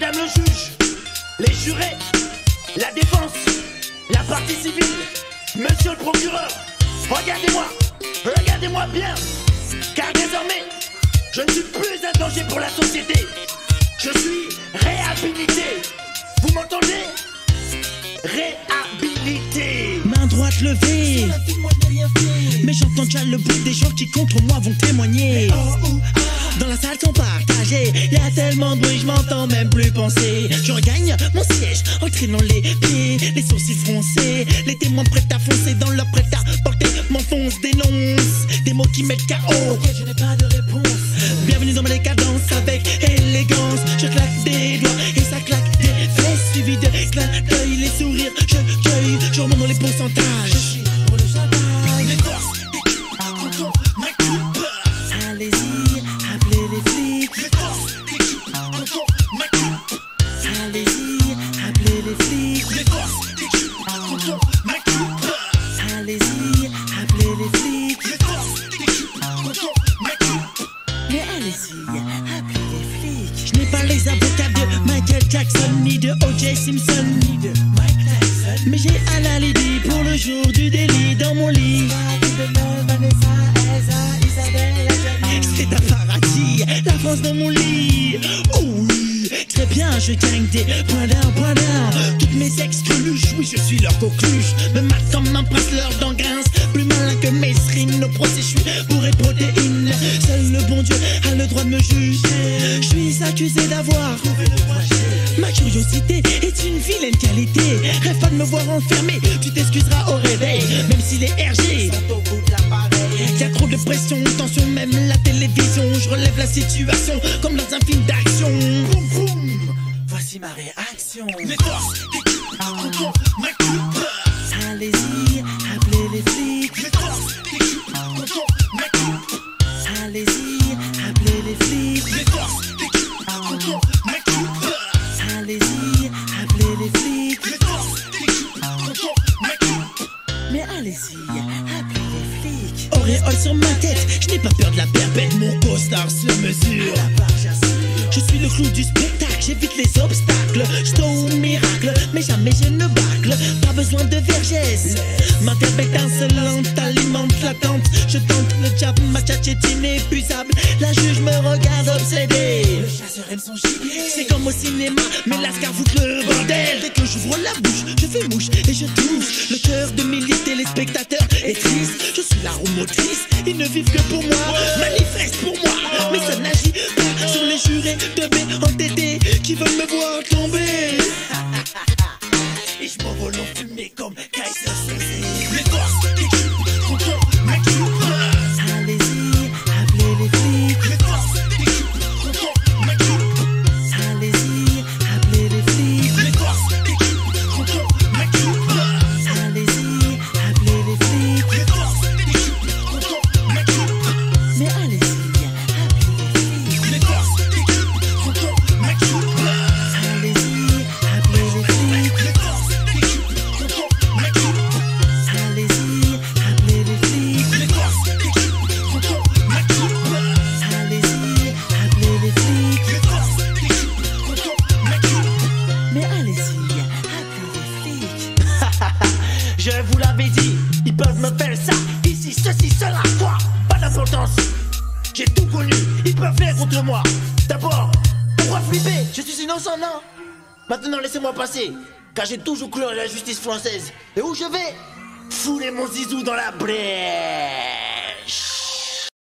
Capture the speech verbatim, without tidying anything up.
Madame le juge, les jurés, la défense, la partie civile, monsieur le procureur, regardez-moi, regardez-moi bien, car désormais, je ne suis plus un danger pour la société, je suis réhabilité, vous m'entendez? Réhabilité. Main droite levée, mais j'entends déjà le bruit des gens qui contre moi vont témoigner. Dans la salle sont partagés, y'a tellement de bruit, je m'entends même plus penser. Je regagne mon siège en traînant les pieds, les sourcils froncés, les témoins prêts à foncer dans leur prêt à porter. M'enfonce, dénonce, des mots qui mettent K O. Ok, je n'ai pas de réponse. Bienvenue dans ma décadence avec élégance. Je claque des doigts et ça claque des fesses, suivi de clin d'œil, les sourires, je cueille, je remonte dans les pourcentages. Je suis pour le chantage, les forces, allez-y. Allez-y, appelez les flics. Les forces d'équipe contre ma coupe. Allez-y, appelez les flics. Les forces d'équipe contre ma coupe. Mais allez-y, appelez les flics. Je n'ai pas les avocats de Michael Jackson, ni de O J Simpson, ni de Mike Tyson. Mais j'ai un alibi pour le jour du délit dans mon lit. C'est un paradis, la France dans mon lit. Oh oui, très bien, je gagne des points d'un, points d'un. Toutes mes ex-coluches, oui, je suis leur coqueluche. Me mate comme un prince, leur dent grince. Plus malin que mes serines, au procès, je suis bourré de protéines. Seul le bon Dieu a le droit de me juger. Je suis accusé d'avoir trouvé le projet. Ma curiosité est une vilaine qualité. Rêve pas de me voir enfermé, tu t'excuseras au réveil. Même si les R G sont au bout de l'appareil. Y'a trop de pression, tension, même la télévision. Je relève la situation comme dans un film d'action. Boum boum, voici ma réaction. Les forces d'équipe contre ma coupe. Allez-y, appelez les flics. Les forces d'équipe contre ma coupe. Allez-y, appelez les flics. Les forces d'équipe contre ma coupe. Allez-y, appelez les flics. Les forces d'équipe contre ma coupe. Mais allez-y. Auréole sur ma tête, je n'ai pas peur de la perpète, mon costard sur mesure. Je suis le clou du spectacle, j'évite les obstacles, j't'ai au miracle, mais jamais je ne bâcle. Pas besoin de vergesse, ma verbe insolente alimente l'attente. Je tente le diable, ma tchatche est inépuisable, la juge me regarde obsédée. Le chasseur aime son gibier, c'est comme au cinéma, mais l'ascar fout le bordel. Dès que j'ouvre la bouche, je fais mouche et je touche le cœur de mes téléspectateurs est triste. Je suis la roue motrice, ils ne vivent que pour moi, manifeste pour moi, mais ça n'agit pas sur les jurés de mes entêtés qui veulent me voir tomber. Et je m'envole en fumée comme Kaiser Soze. Les forces d'équipe contre ma coupe. Allez-y, appelez les flics. Les forces d'équipe contre ma coupe. Allez-y, appelez les flics. Les forces d'équipe contre ma coupe. Allez-y, appelez les flics. Les forces d'équipe contre ma coupe. Mais allez-y. Je vous l'avais dit, ils peuvent me faire ça, ici, ceci, cela, quoi, pas d'importance. J'ai tout connu, ils peuvent faire contre moi. D'abord, pourquoi flipper? Je suis innocent, non? Maintenant, laissez-moi passer, car j'ai toujours cru en la justice française. Et où je vais? Fouler mon zizou dans la brèche.